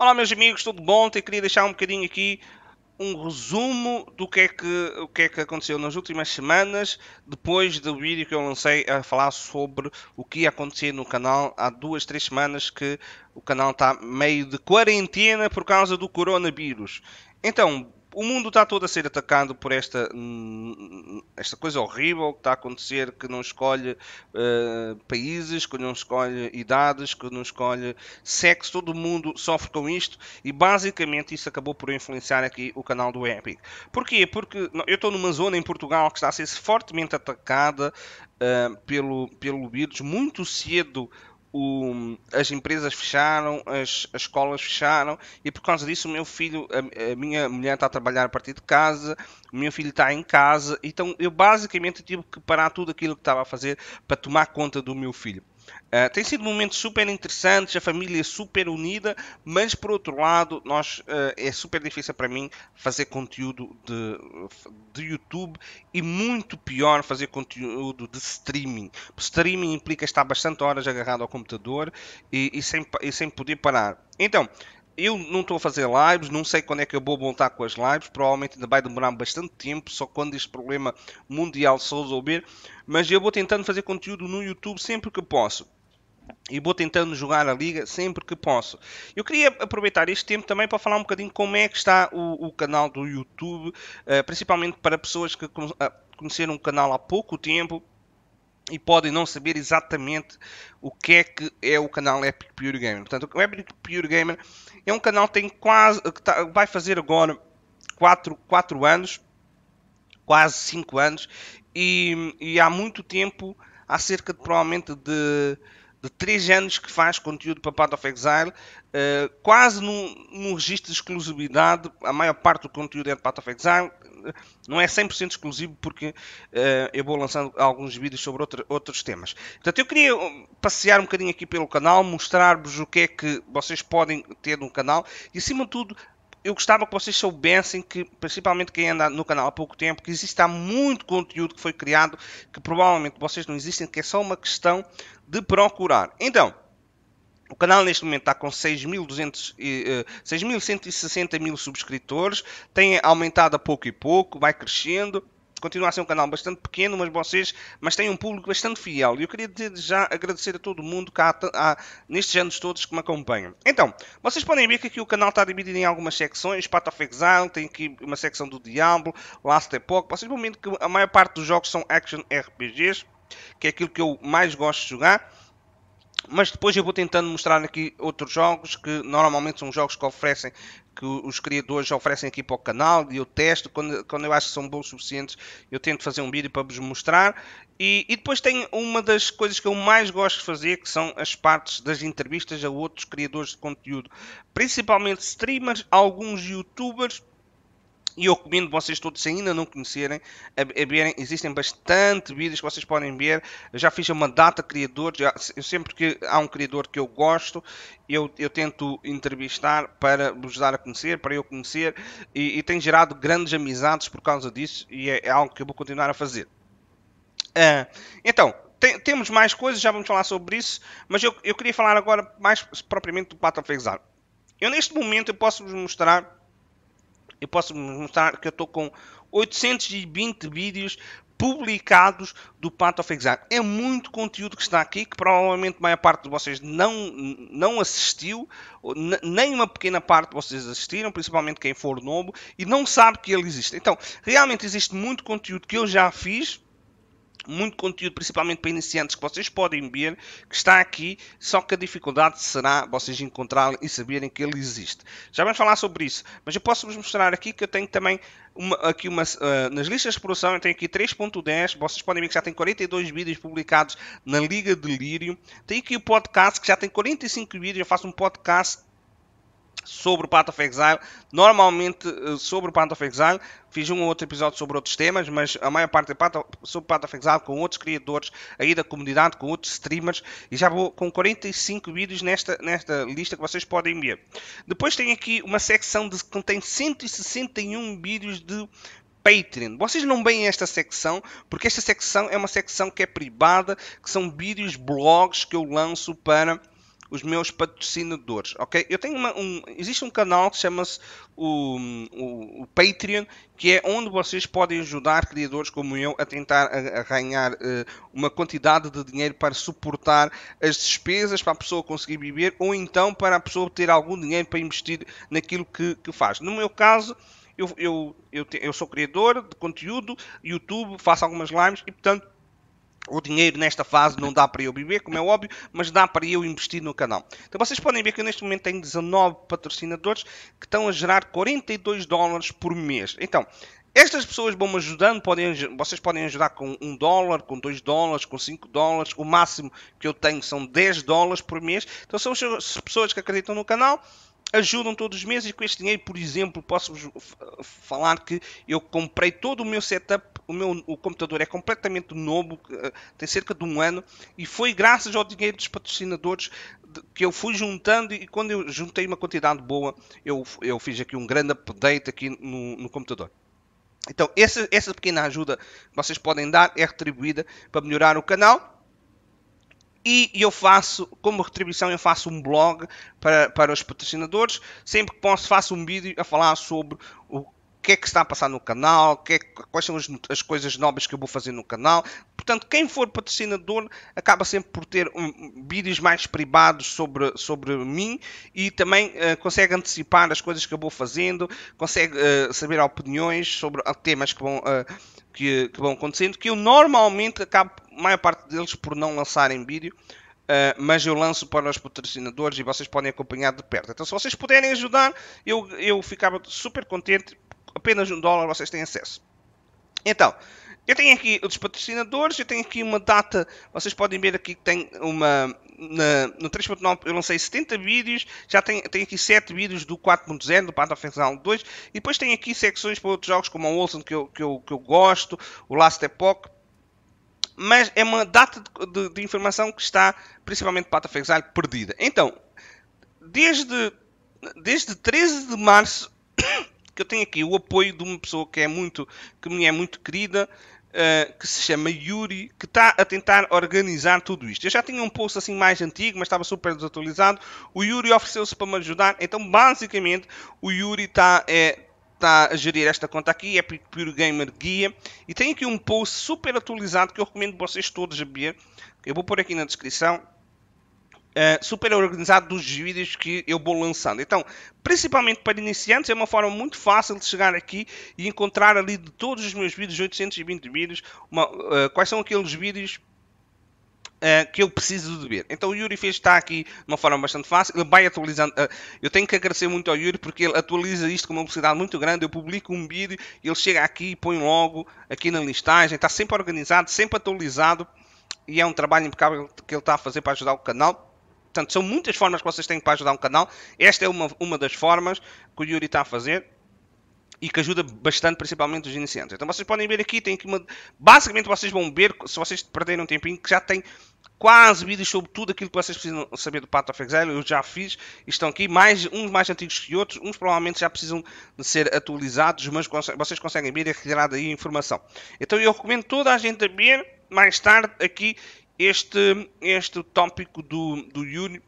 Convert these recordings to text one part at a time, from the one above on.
Olá meus amigos, tudo bom? Eu queria deixar um bocadinho aqui um resumo do que é que aconteceu nas últimas semanas, depois do vídeo que eu lancei a falar sobre o que ia acontecer no canal há 2 ou 3 semanas, que o canal está meio de quarentena por causa do coronavírus. Então, o mundo está todo a ser atacado por esta coisa horrível que está a acontecer, que não escolhe países, que não escolhe idades, que não escolhe sexo. Todo mundo sofre com isto e basicamente isso acabou por influenciar aqui o canal do Epic. Porquê? Porque eu estou numa zona em Portugal que está a ser fortemente atacada pelo vírus. Muito cedo as empresas fecharam, as escolas fecharam, e por causa disso o meu filho, a minha mulher está a trabalhar a partir de casa, o meu filho está em casa, então eu basicamente tive que parar tudo aquilo que estava a fazer para tomar conta do meu filho. Tem sido momentos super interessantes, a família é super unida, mas por outro lado é super difícil para mim fazer conteúdo de YouTube, e muito pior fazer conteúdo de streaming. Streaming implica estar bastante horas agarrado ao computador e sem poder parar. Então, eu não estou a fazer lives, não sei quando é que eu vou voltar com as lives, provavelmente ainda vai demorar bastante tempo, só quando este problema mundial se resolver, mas eu vou tentando fazer conteúdo no YouTube sempre que posso. E vou tentando jogar a Liga sempre que posso. Eu queria aproveitar este tempo também para falar um bocadinho como é que está o canal do YouTube, principalmente para pessoas que conheceram o canal há pouco tempo e podem não saber exatamente o que é o canal Epic Pure Gamer. Portanto, o Epic Pure Gamer é um canal que tem quase, vai fazer agora 4 anos, quase 5 anos, e há muito tempo, há cerca de, provavelmente de 3 anos, que faz conteúdo para Path of Exile, quase num registro de exclusividade. A maior parte do conteúdo é de Path of Exile, não é 100% exclusivo, porque eu vou lançando alguns vídeos sobre outros temas. Portanto, eu queria passear um bocadinho aqui pelo canal, mostrar-vos o que é que vocês podem ter no canal, e acima de tudo, eu gostava que vocês soubessem que, principalmente quem anda no canal há pouco tempo, que existe há muito conteúdo que foi criado, que provavelmente vocês não existem, que é só uma questão de procurar. Então, o canal neste momento está com 6.160 mil subscritores, tem aumentado a pouco e pouco, vai crescendo. Continua a ser um canal bastante pequeno, mas tem um público bastante fiel. E eu queria já agradecer a todo mundo que nestes anos todos que me acompanham. Então, vocês podem ver que aqui o canal está dividido em algumas secções. Path of Exile, tem aqui uma secção do Diablo, Last Epoch. Vocês vão ver que a maior parte dos jogos são action RPGs, que é aquilo que eu mais gosto de jogar. Mas depois eu vou tentando mostrar aqui outros jogos, que normalmente são jogos que os criadores oferecem aqui para o canal, e eu testo. Quando eu acho que são bons o suficientes, eu tento fazer um vídeo para vos mostrar. E depois tem uma das coisas que eu mais gosto de fazer, que são as partes das entrevistas a outros criadores de conteúdo, principalmente streamers, alguns youtubers. E eu recomendo vocês todos, se ainda não conhecerem, a verem. Existem bastante vídeos que vocês podem ver. Eu já fiz uma data de criadores. Sempre que há um criador que eu gosto, eu tento entrevistar para vos dar a conhecer, para eu conhecer. E tem gerado grandes amizades por causa disso. E é algo que eu vou continuar a fazer. Então, temos mais coisas. Já vamos falar sobre isso. Mas eu queria falar agora mais propriamente do Path of Exile. Eu neste momento posso mostrar que eu estou com 820 vídeos publicados do Path of Exile. É muito conteúdo que está aqui, que provavelmente a maior parte de vocês não assistiu, nem uma pequena parte de vocês assistiram, principalmente quem for novo, e não sabe que ele existe. Então, realmente existe muito conteúdo que eu já fiz, muito conteúdo principalmente para iniciantes, que vocês podem ver que está aqui, só que a dificuldade será vocês encontrarem e saberem que ele existe. Já vamos falar sobre isso, mas eu posso vos mostrar aqui que eu tenho também nas listas de exploração, eu tenho aqui 3.10, vocês podem ver que já tem 42 vídeos publicados na Liga de Lírio. Tem aqui o podcast, que já tem 45 vídeos. Eu faço um podcast sobre o Path of Exile, normalmente sobre o Path of Exile. Fiz um ou outro episódio sobre outros temas, mas a maior parte é sobre o Path of Exile, com outros criadores aí da comunidade, com outros streamers. E já vou com 45 vídeos nesta lista que vocês podem ver. Depois tem aqui uma secção que contém 161 vídeos de Patreon. Vocês não veem esta secção, porque esta secção é uma secção que é privada, que são vídeos, blogs que eu lanço para os meus patrocinadores, ok? Eu tenho existe um canal que chama-se o Patreon, que é onde vocês podem ajudar criadores como eu a tentar a ganhar uma quantidade de dinheiro para suportar as despesas, para a pessoa conseguir viver, ou então para a pessoa ter algum dinheiro para investir naquilo que faz. No meu caso, eu sou criador de conteúdo, YouTube, faço algumas lives e, portanto, o dinheiro nesta fase não dá para eu viver, como é óbvio, mas dá para eu investir no canal. Então vocês podem ver que eu neste momento tenho 19 patrocinadores que estão a gerar 42 dólares por mês. Então, estas pessoas vão-me ajudando, vocês podem ajudar com 1 dólar, com 2 dólares, com 5 dólares. O máximo que eu tenho são 10 dólares por mês. Então são as pessoas que acreditam no canal, ajudam todos os meses, e com este dinheiro, por exemplo, posso-vos falar que eu comprei todo o meu setup, o computador é completamente novo, tem cerca de um ano, e foi graças ao dinheiro dos patrocinadores que eu fui juntando, e quando eu juntei uma quantidade boa, eu fiz aqui um grande update aqui no computador. Então essa pequena ajuda que vocês podem dar é retribuída para melhorar o canal. E eu faço, como retribuição, eu faço um blog para os patrocinadores. Sempre que posso, faço um vídeo a falar sobre o que é que está a passar no canal, quais são as coisas novas que eu vou fazer no canal. Portanto, quem for patrocinador acaba sempre por ter vídeos mais privados sobre mim, e também consegue antecipar as coisas que eu vou fazendo, consegue saber opiniões sobre temas que vão acontecendo, que eu normalmente acabo, a maior parte deles, por não lançar em vídeo, mas eu lanço para os patrocinadores e vocês podem acompanhar de perto. Então, se vocês puderem ajudar, eu ficava super contente. Apenas $1 vocês têm acesso. Então, eu tenho aqui os patrocinadores, eu tenho aqui uma data, vocês podem ver aqui que tem uma... No 3.9 eu lancei 70 vídeos, já tem aqui 7 vídeos do 4.0, do Path of Exile 2, e depois tem aqui secções para outros jogos como o Wolcen, que eu gosto, o Last Epoch. Mas é uma data de informação que está, principalmente Path of Exile, perdida. Então, desde 13 de março, que eu tenho aqui o apoio de uma pessoa que me é muito querida, que se chama Yuri, que está a tentar organizar tudo isto. Eu já tinha um post assim mais antigo, mas estava super desatualizado. O Yuri ofereceu-se para me ajudar. Então, basicamente, o Yuri está a gerir esta conta aqui, Epic Pure Gamer Guia, e tem aqui um post super atualizado que eu recomendo vocês todos a ver. Eu vou pôr aqui na descrição. Super organizado dos vídeos que eu vou lançando. Então, principalmente para iniciantes, é uma forma muito fácil de chegar aqui e encontrar ali de todos os meus vídeos, 820 vídeos, quais são aqueles vídeos que eu preciso de ver. Então o Yuri está aqui de uma forma bastante fácil, ele vai atualizando. Eu tenho que agradecer muito ao Yuri, porque ele atualiza isto com uma velocidade muito grande. Eu publico um vídeo, ele chega aqui e põe logo aqui na listagem, está sempre organizado, sempre atualizado, e é um trabalho impecável que ele está a fazer para ajudar o canal. Portanto, são muitas formas que vocês têm para ajudar um canal. Esta é uma das formas que o Yuri está a fazer e que ajuda bastante, principalmente os iniciantes. Então, vocês podem ver aqui, tem aqui basicamente, vocês vão ver, se vocês perderem um tempinho, que já tem quase vídeos sobre tudo aquilo que vocês precisam saber do Path of Exile. Eu já fiz, estão aqui, uns mais antigos que outros. Uns provavelmente já precisam de ser atualizados, mas vocês conseguem ver e retirar daí a informação. Então, eu recomendo toda a gente a ver, mais tarde, aqui, este tópico do Yuri,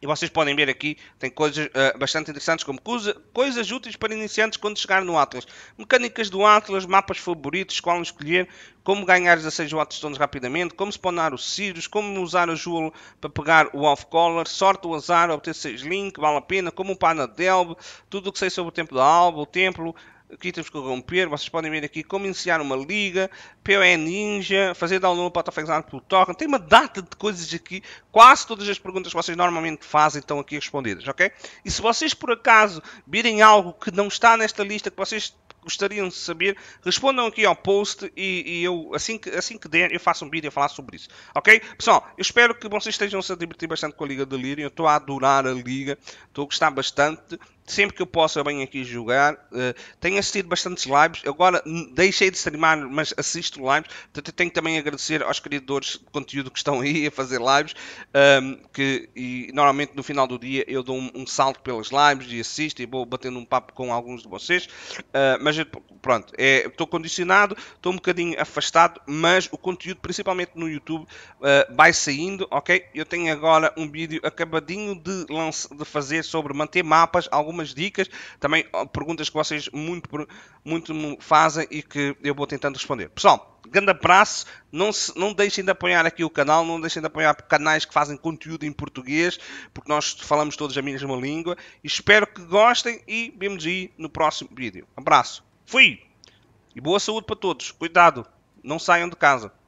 e vocês podem ver aqui, tem coisas bastante interessantes, como coisas úteis para iniciantes quando chegar no Atlas, mecânicas do Atlas, mapas favoritos, qual escolher, como ganhar 16 Wattstones rapidamente, como spawnar o Sirius, como usar a Jewel para pegar o off-collar, sorte ou azar, obter 6 link, vale a pena, como upar na Delve, tudo o que sei sobre o Templo da Alba, o Templo. Aqui temos que romper, vocês podem ver aqui como iniciar uma liga, POE Ninja, fazer download para autofixar pelo torrent. Tem uma data de coisas aqui, quase todas as perguntas que vocês normalmente fazem estão aqui respondidas, ok? E se vocês por acaso virem algo que não está nesta lista, que vocês gostariam de saber, respondam aqui ao post e eu, assim que der, eu faço um vídeo a falar sobre isso, ok? Pessoal, eu espero que vocês estejam-se a divertir bastante com a Liga de Lírio. Eu estou a adorar a Liga, estou a gostar bastante. Sempre que eu posso eu venho aqui jogar. Tenho assistido bastantes lives. Agora deixei de streamar, mas assisto lives. Tenho também a agradecer aos criadores de conteúdo que estão aí a fazer lives. E normalmente no final do dia eu dou um salto pelas lives e assisto e vou batendo um papo com alguns de vocês. Mas pronto, estou condicionado, estou um bocadinho afastado, mas o conteúdo, principalmente no YouTube, vai saindo, ok? Eu tenho agora um vídeo acabadinho de fazer sobre manter mapas, algumas dicas, também perguntas que vocês muito me fazem e que eu vou tentando responder. Pessoal, grande abraço, não deixem de apoiar aqui o canal, não deixem de apoiar canais que fazem conteúdo em português, porque nós falamos todos a mesma língua. Espero que gostem e vemos aí no próximo vídeo. Abraço, fui! E boa saúde para todos, cuidado, não saiam de casa.